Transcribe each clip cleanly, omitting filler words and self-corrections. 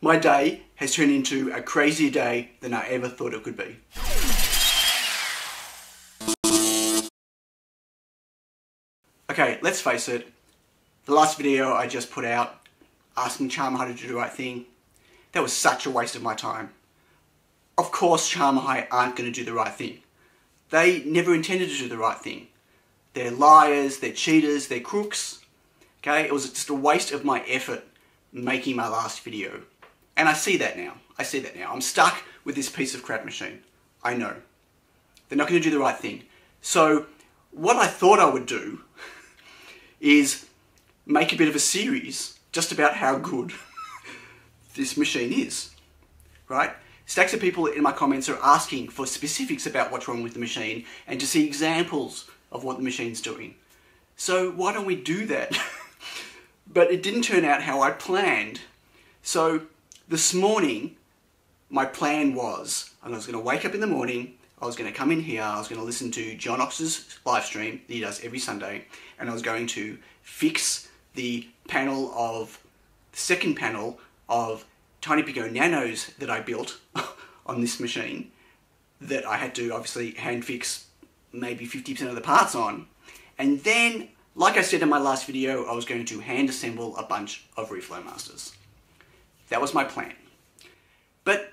My day has turned into a crazier day than I ever thought it could be. Okay, let's face it, the last video I just put out, asking Charmhigh to do the right thing, that was such a waste of my time. Of course Charmhigh aren't going to do the right thing. They never intended to do the right thing. They're liars, they're cheaters, they're crooks. Okay, it was just a waste of my effort making my last video. And I see that now. I'm stuck with this piece of crap machine. I know. They're not going to do the right thing. So what I thought I would do is make a bit of a series just about how good this machine is, right? Stacks of people in my comments are asking for specifics about what's wrong with the machine and to see examples of what the machine's doing. So why don't we do that? But it didn't turn out how I planned. So this morning, my plan was, I was going to wake up in the morning, I was going to come in here, I was going to listen to John Ox's live stream that he does every Sunday, and I was going to fix the second panel of TinyPico Nanos that I built on this machine, that I had to obviously hand fix maybe 50% of the parts on. And then, like I said in my last video, I was going to hand assemble a bunch of Reflow Masters. That was my plan. But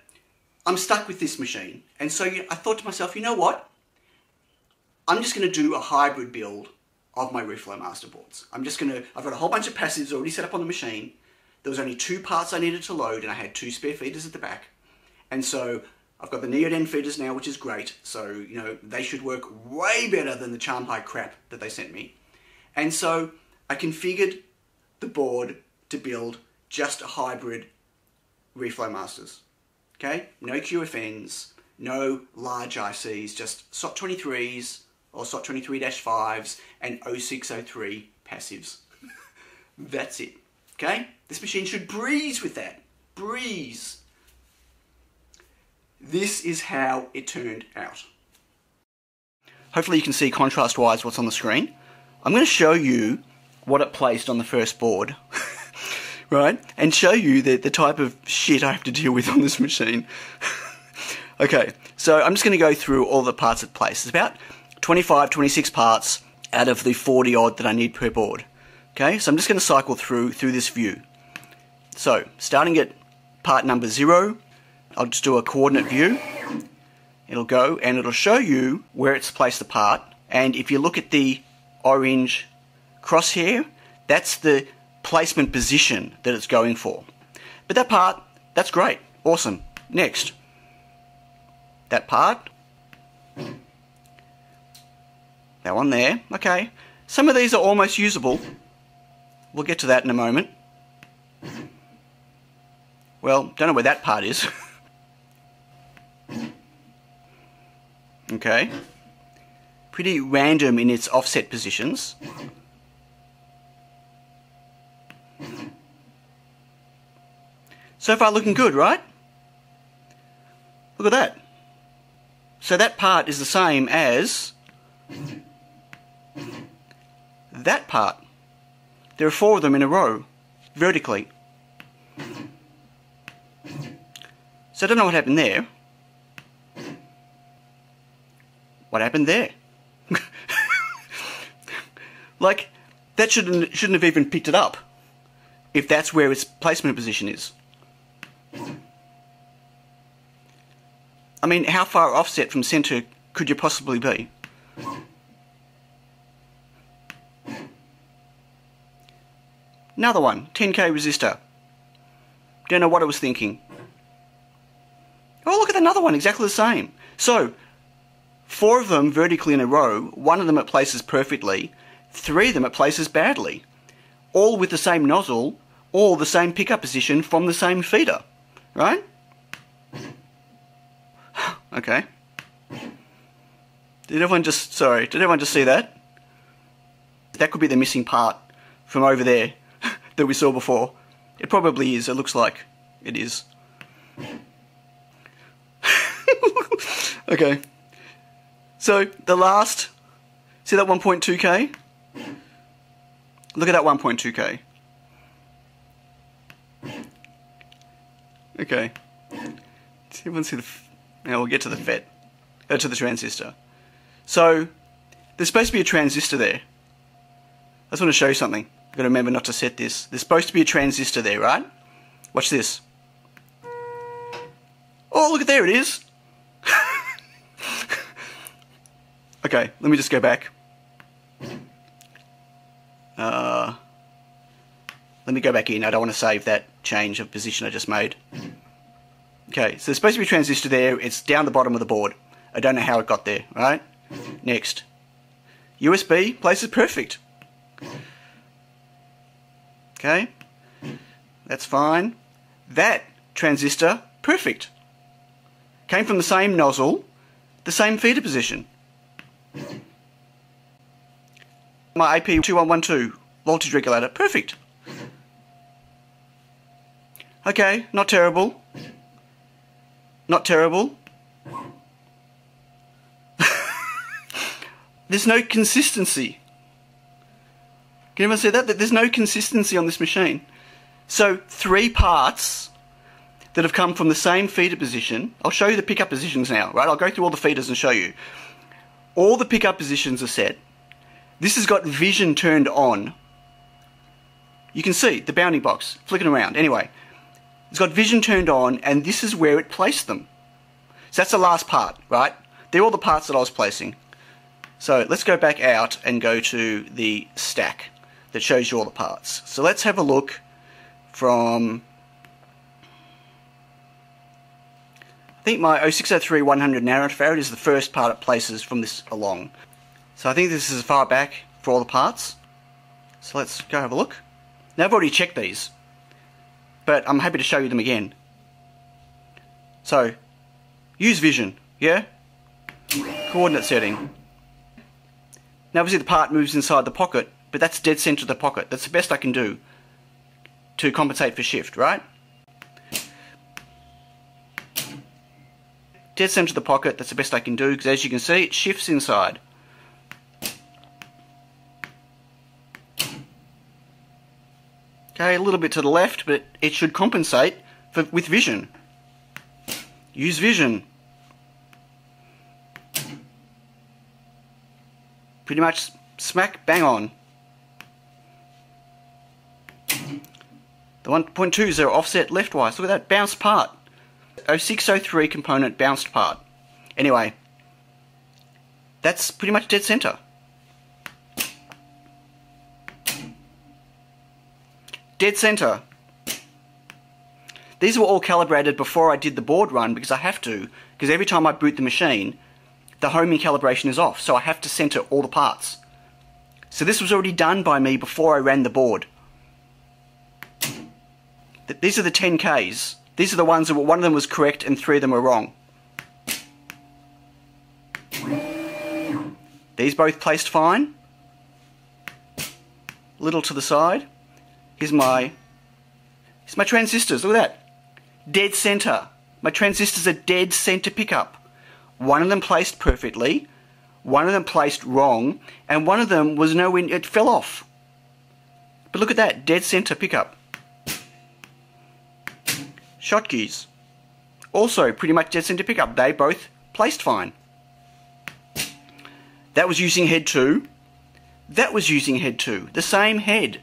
I'm stuck with this machine, and so I thought to myself, you know what? I'm just going to do a hybrid build of my Reflow Master boards. I've got a whole bunch of passives already set up on the machine. There was only two parts I needed to load, and I had two spare feeders at the back. And so I've got the Neoden feeders now, which is great. So, you know, they should work way better than the Charmhigh crap that they sent me. And so I configured the board to build just a hybrid Reflow Masters. Okay, no QFNs, no large ICs, just SOT 23s or SOT 23-5s and 0603 passives. That's it, okay? This machine should breeze with that, breeze. This is how it turned out. Hopefully you can see contrast-wise what's on the screen. I'm going to show you what it placed on the first board. Right, and show you the type of shit I have to deal with on this machine. Okay, so I'm just going to go through all the parts it placed. It's about 25, 26 parts out of the 40 odd that I need per board. Okay, so I'm just going to cycle through this view. So, starting at part number 0, I'll just do a coordinate view. It'll go and it'll show you where it's placed the part. And if you look at the orange crosshair, that's the placement position that it's going for. But that part, that's great, awesome. Next, that part, that one there, okay. Some of these are almost usable. We'll get to that in a moment. Well, don't know where that part is. Okay. Pretty random in its offset positions. So far looking good, right? Look at that. So that part is the same as that part. There are 4 of them in a row, vertically. So I don't know what happened there. What happened there? Like, that shouldn't have even picked it up, if that's where its placement position is. I mean, how far offset from centre could you possibly be? Another one, 10k resistor. Don't know what I was thinking. Oh, look at another one, exactly the same. So, 4 of them vertically in a row, 1 of them it places perfectly, 3 of them it places badly. All with the same nozzle, all the same pickup position from the same feeder, right? Okay. Did everyone just see that? That could be the missing part from over there that we saw before. It probably is, it looks like it is. Okay. So, the last, see that 1.2k? Look at that 1.2k. Okay. Let's see, let's see the... Now we'll get to the FET. To the transistor. So, there's supposed to be a transistor there. I just want to show you something. I've got to remember not to set this. There's supposed to be a transistor there, right? Watch this. Oh, look, there it is. Okay, let me just go back. Let me go back in. I don't want to save that change of position I just made. Okay, so there's supposed to be a transistor there. It's down the bottom of the board. I don't know how it got there, right? Next. USB place is perfect. Okay, that's fine. That transistor, perfect. Came from the same nozzle, the same feeder position. My AP2112 voltage regulator, perfect. Okay, not terrible. Not terrible. There's no consistency. Can anyone see that? There's no consistency on this machine. So, three parts that have come from the same feeder position. I'll show you the pickup positions now, right? I'll go through all the feeders and show you. All the pickup positions are set. This has got vision turned on. You can see the bounding box flicking around. Anyway, it's got vision turned on, and this is where it placed them. So that's the last part, right? They're all the parts that I was placing. So let's go back out and go to the stack that shows you all the parts. So let's have a look from... I think my 0603 100 nanofarad is the first part it places from this along. So I think this is as far back for all the parts. So let's go have a look. Now I've already checked these, but I'm happy to show you them again. So, use vision, yeah? Coordinate setting. Now obviously the part moves inside the pocket, but that's dead centre of the pocket. That's the best I can do to compensate for shift, right? Dead centre of the pocket, that's the best I can do, because as you can see, it shifts inside. Okay, a little bit to the left, but it should compensate for, with vision. Use vision. Pretty much smack bang on. The 1.2s are offset leftwise. Look at that, bounced part. 0603 component bounced part. Anyway, that's pretty much dead center. Dead center. These were all calibrated before I did the board run because I have to, because every time I boot the machine, the homing calibration is off, so I have to center all the parts. So this was already done by me before I ran the board. These are the 10Ks. These are the ones that were, one of them was correct and three of them were wrong. These both placed fine. Little to the side. Here's my transistors. Look at that. Dead center. My transistors are dead center pickup. One of them placed perfectly, one of them placed wrong, and one of them was nowhere, it fell off. But look at that, dead center pickup. Shotkeys, also pretty much dead center pickup. They both placed fine. That was using head 2. That was using head 2. The same head.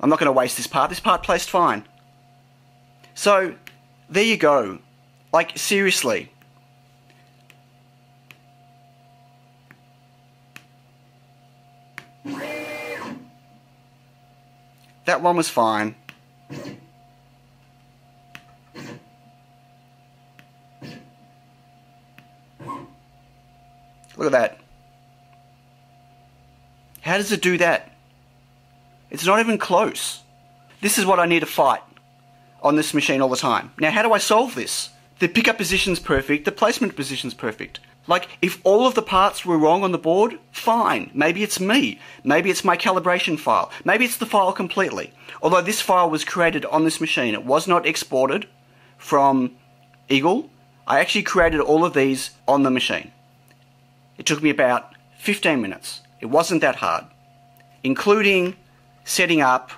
I'm not going to waste this part. This part placed fine. So, there you go. Like, seriously. That one was fine. Look at that. How does it do that? It's not even close. This is what I need to fight on this machine all the time. Now, how do I solve this? The pickup position's perfect, the placement position's perfect. Like, if all of the parts were wrong on the board, fine. Maybe it's me. Maybe it's my calibration file. Maybe it's the file completely. Although this file was created on this machine. It was not exported from Eagle. I actually created all of these on the machine. It took me about 15 minutes. It wasn't that hard. Including setting up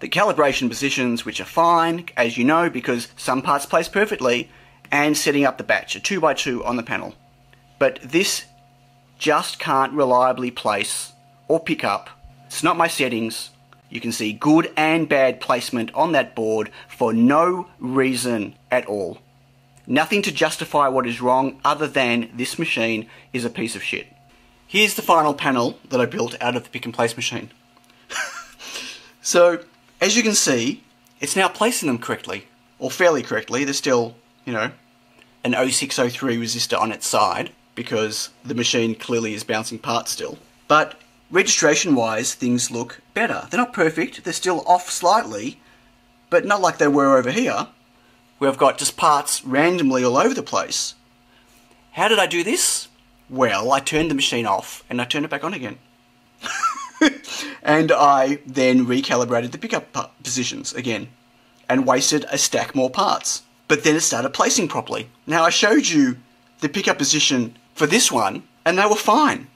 the calibration positions, which are fine, as you know, because some parts place perfectly, and setting up the batch, a 2x2 on the panel. But this just can't reliably place or pick up. It's not my settings. You can see good and bad placement on that board for no reason at all. Nothing to justify what is wrong other than this machine is a piece of shit. Here's the final panel that I built out of the pick and place machine. So, as you can see, it's now placing them correctly, or fairly correctly. There's still, you know, an 0603 resistor on its side because the machine clearly is bouncing parts still. But registration-wise, things look better. They're not perfect, they're still off slightly, but not like they were over here, where I've got just parts randomly all over the place. How did I do this? Well, I turned the machine off and I turned it back on again. And I then recalibrated the pickup positions again and wasted a stack more parts. But then it started placing properly. Now I showed you the pickup position for this one and they were fine.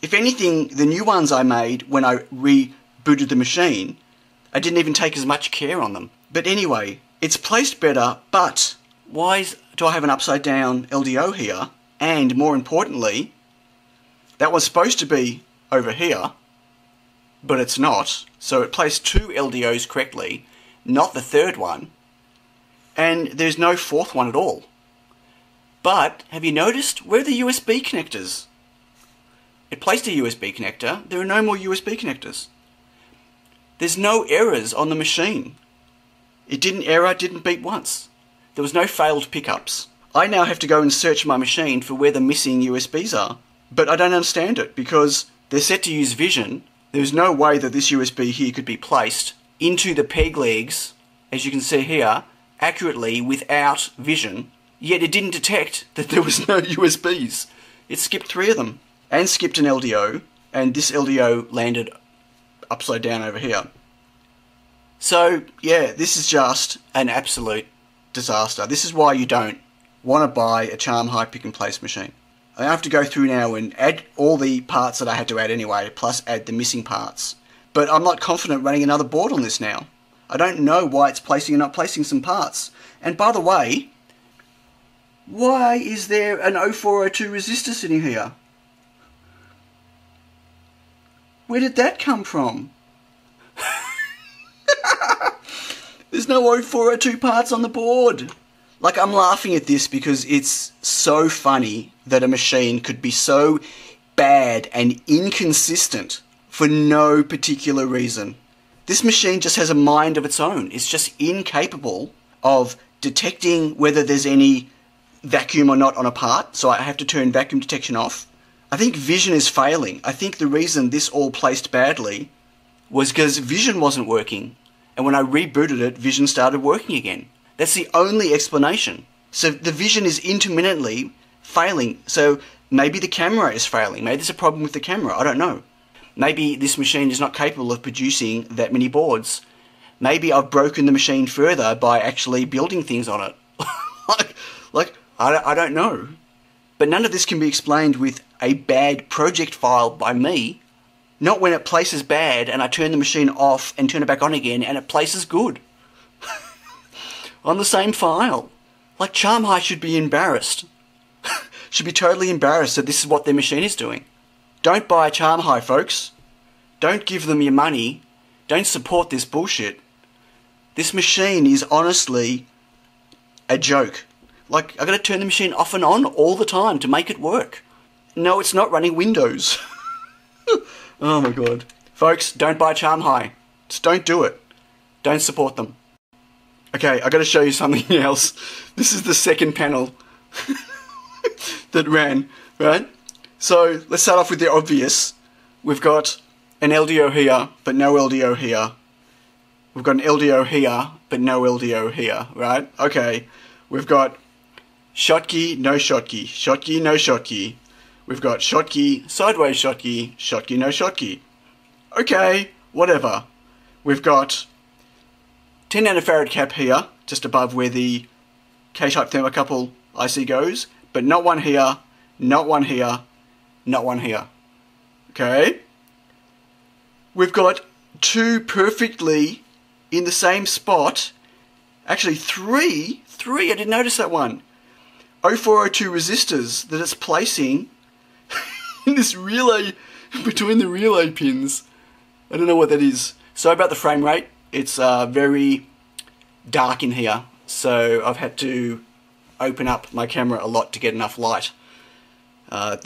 If anything, the new ones I made when I rebooted the machine, I didn't even take as much care on them. But anyway, it's placed better, but why do I have an upside down LDO here? And more importantly, that was supposed to be over here, but it's not. So it placed two LDOs correctly, not the third one, and there's no fourth one at all. But have you noticed where are the USB connectors? It placed a USB connector. There are no more USB connectors. There's no errors on the machine. It didn't error, it didn't beep once. There was no failed pickups. I now have to go and search my machine for where the missing USBs are, but I don't understand it because they're set to use vision. There's no way that this USB here could be placed into the peg legs, as you can see here, accurately without vision, yet it didn't detect that there was no USBs. It skipped three of them, and skipped an LDO, and this LDO landed upside down over here. So, yeah, this is just an absolute disaster. This is why you don't want to buy a Charmhigh pick and place machine. I have to go through now and add all the parts that I had to add anyway, plus add the missing parts. But I'm not confident running another board on this now. I don't know why it's placing and not placing some parts. And by the way, why is there an 0402 resistor sitting here? Where did that come from? There's no 0402 parts on the board. Like, I'm laughing at this because it's so funny that a machine could be so bad and inconsistent for no particular reason. This machine just has a mind of its own. It's just incapable of detecting whether there's any vacuum or not on a part, so I have to turn vacuum detection off. I think vision is failing. I think the reason this all placed badly was because vision wasn't working, and when I rebooted it, vision started working again. That's the only explanation. So the vision is intermittently failing. So maybe the camera is failing. Maybe there's a problem with the camera. I don't know. Maybe this machine is not capable of producing that many boards. Maybe I've broken the machine further by actually building things on it. I don't know. But none of this can be explained with a bad project file by me. Not when it places bad and I turn the machine off and turn it back on again and it places good. On the same file. Like, Charmhigh should be embarrassed. Should be totally embarrassed that this is what their machine is doing. Don't buy a Charmhigh, folks. Don't give them your money. Don't support this bullshit. This machine is honestly a joke. Like, I've got to turn the machine off and on all the time to make it work. No, it's not running Windows. Oh my god. Folks, don't buy Charmhigh. Just don't do it. Don't support them. Okay, I gotta show you something else. This is the second panel that ran, right? So let's start off with the obvious. We've got an LDO here, but no LDO here. We've got an LDO here, but no LDO here, right? Okay, we've got Schottky, no Schottky, Schottky, no Schottky. We've got Schottky, sideways Schottky, Schottky, no Schottky. Okay, whatever. We've got 10 nanofarad cap here, just above where the K-type thermocouple IC goes, but not one here, not one here, not one here. Okay? We've got two perfectly in the same spot. Actually, three, I didn't notice that one. 0402 resistors that it's placing in this relay, between the relay pins. I don't know what that is. Sorry about the frame rate. It's very dark in here, so I've had to open up my camera a lot to get enough light. I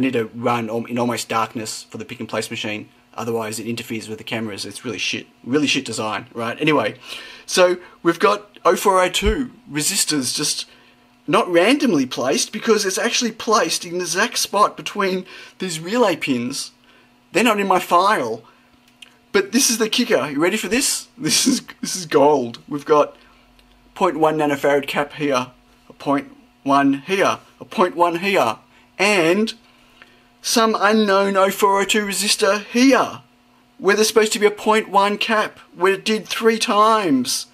need to run in almost darkness for the pick and place machine, otherwise it interferes with the cameras. It's really shit design, right? Anyway, so we've got 0402 resistors just not randomly placed, because it's actually placed in the exact spot between these relay pins. They're not in my file. But this is the kicker. You ready for this? This is gold. We've got 0.1 nanofarad cap here, a 0.1 here, a 0.1 here, and some unknown 0402 resistor here, where there's supposed to be a 0.1 cap, where it did 3 times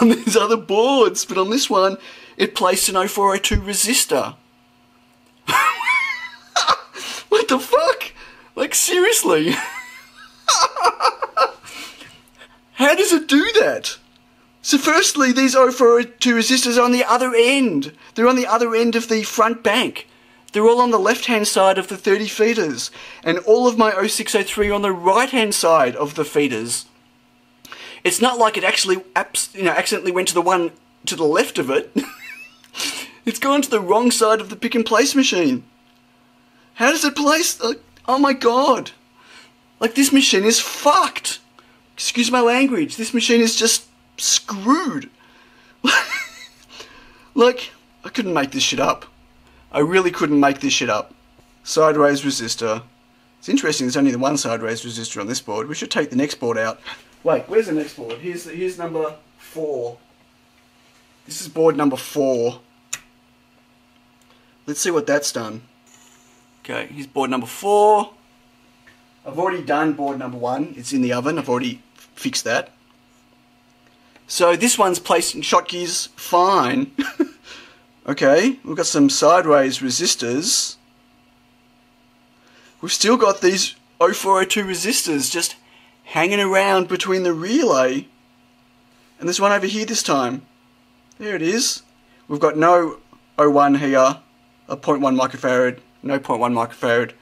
on these other boards, but on this one it placed an 0402 resistor. What the fuck? Like, seriously? How does it do that? So firstly, these 0402 resistors are on the other end. They're on the other end of the front bank. They're all on the left-hand side of the 30 feeders. And all of my 0603 are on the right-hand side of the feeders. It's not like it actually accidentally went to the one to the left of it. It's gone to the wrong side of the pick-and-place machine. How does it place? Oh my god. Like, this machine is fucked. Excuse my language. This machine is just screwed. Like, I couldn't make this shit up. I really couldn't make this shit up. Sideways resistor. It's interesting there's only the one sideways resistor on this board. We should take the next board out. Wait, where's the next board? Here's number 4. This is board number 4. Let's see what that's done. Okay, here's board number 4. I've already done board number 1. It's in the oven. I've already fixed that. So this one's placing Schottky's fine. Okay, we've got some sideways resistors. We've still got these 0402 resistors just hanging around between the relay. And there's one over here this time. There it is. We've got no 01 here, a 0.1 microfarad, no 0.1 microfarad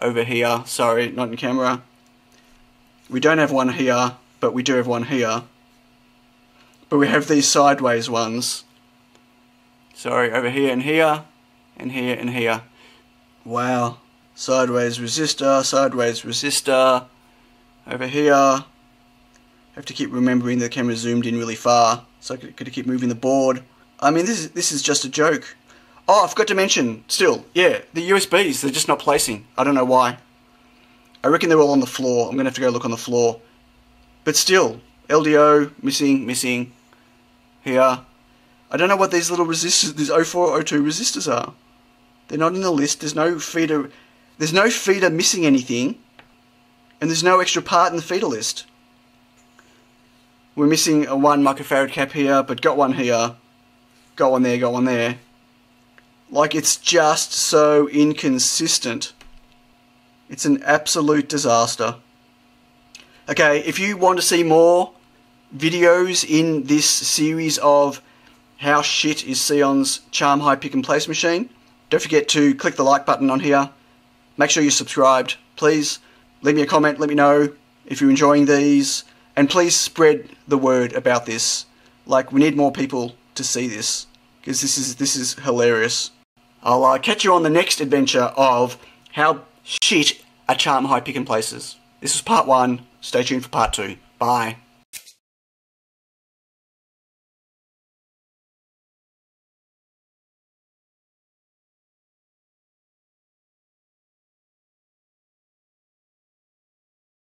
over here. Sorry, not in camera. We don't have one here, but we do have one here. But we have these sideways ones. Sorry, over here and here, and here and here. Wow. Sideways resistor, over here. I have to keep remembering the camera zoomed in really far, so I could keep moving the board. I mean, this is just a joke. Oh, I forgot to mention, still, yeah, the USBs, they're just not placing. I don't know why. I reckon they're all on the floor. I'm going to have to go look on the floor. But still, LDO, missing, here. I don't know what these little resistors, these 0402 resistors are. They're not in the list. There's no feeder missing anything. And there's no extra part in the feeder list. We're missing a 1 microfarad cap here, but got one here. Got one there, got one there. Like, it's just so inconsistent. It's an absolute disaster. Okay, if you want to see more videos in this series of how shit is Xeon's Charmhigh pick and place machine, don't forget to click the like button on here. Make sure you're subscribed, please. Leave me a comment, let me know if you're enjoying these, and please spread the word about this. Like, we need more people to see this, because this is hilarious. I'll catch you on the next adventure of how shit are Charmhigh pick and places. This was part 1. Stay tuned for part 2. Bye.